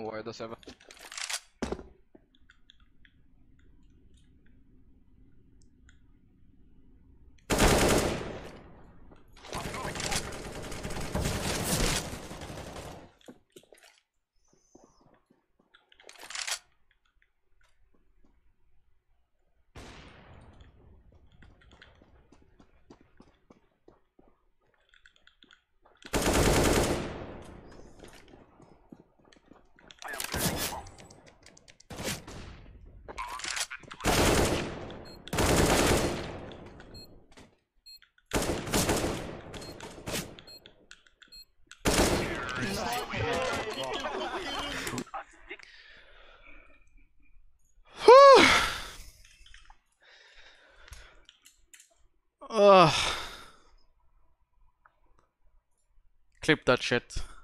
fucking warrior this ever. Clip that shit.